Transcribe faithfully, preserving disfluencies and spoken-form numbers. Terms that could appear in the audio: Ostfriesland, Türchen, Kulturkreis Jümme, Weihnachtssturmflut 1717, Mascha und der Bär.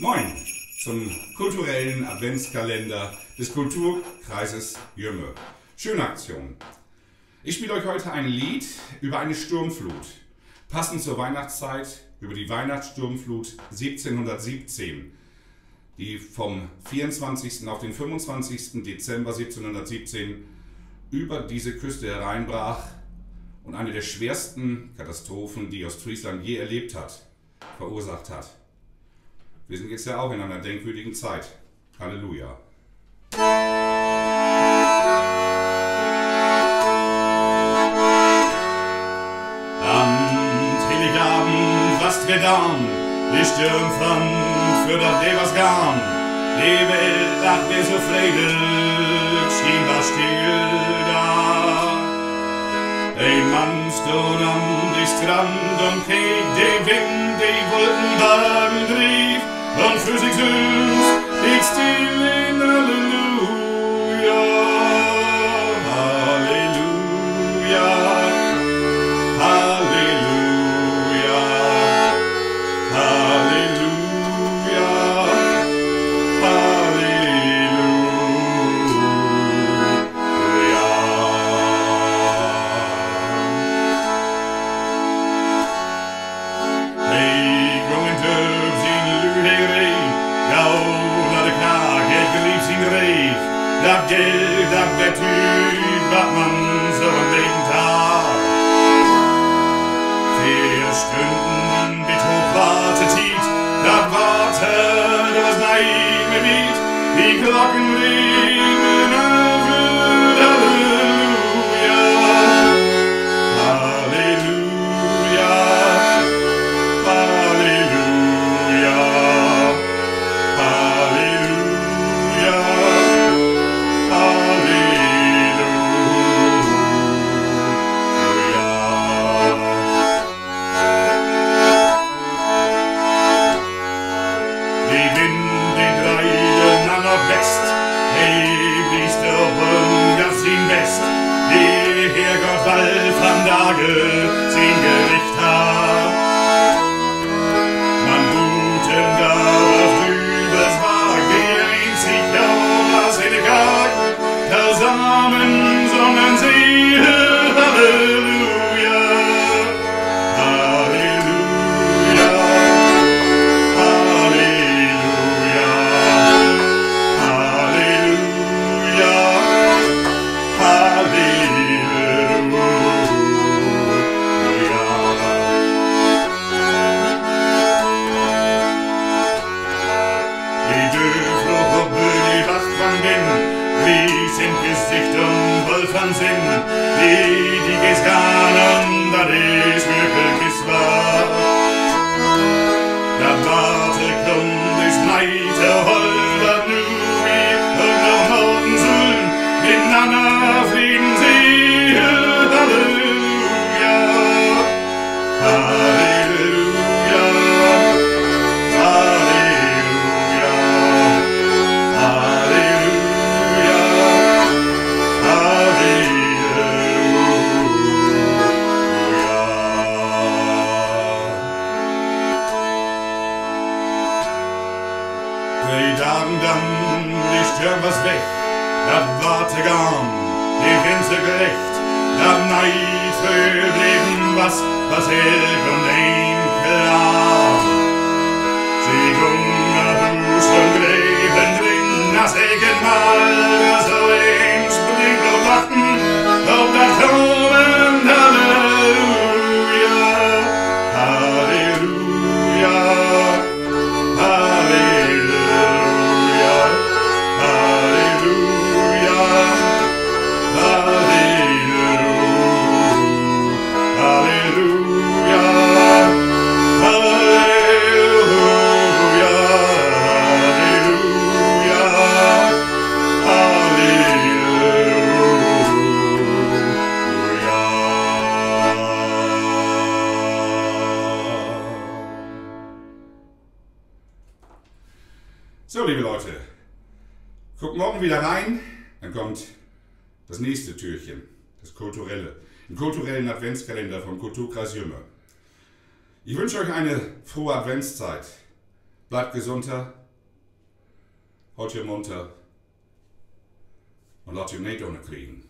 Moin zum kulturellen Adventskalender des Kulturkreises Jümme. Schöne Aktion. Ich spiele euch heute ein Lied über eine Sturmflut, passend zur Weihnachtszeit über die Weihnachtssturmflut siebzehnhundertsiebzehn, die vom vierundzwanzigsten auf den fünfundzwanzigsten Dezember siebzehnhundertsiebzehn über diese Küste hereinbrach und eine der schwersten Katastrophen, die Ostfriesland je erlebt hat, verursacht hat. Wir sind jetzt ja auch in einer denkwürdigen Zeit. Halleluja. Die Sturmflut für das Lebens Garn, die Welt lag mir so friedlich, schien war still da. Ein Mann stund an die Strand und krieg den Wind, die Wolkenwagen trieb und für sich süß, ich still in Halleluja, Halleluja. Dat Geld, dat Betrug, wat man so denkt hat. Vier Stunden mit hochwartet hielt, dat wartet, was neid mir wied, die Glocken ringen auf Lüder, Halleluja, Halleluja, Halleluja, Halleluja. So, liebe Leute, guckt morgen wieder rein, dann kommt das nächste Türchen, das kulturelle, den kulturellen Adventskalender vom Kulturkreis Jümme. Ich wünsche euch eine frohe Adventszeit, Bleibt gesunder, haltet ihr munter und lasst ihr nicht ohne kriegen.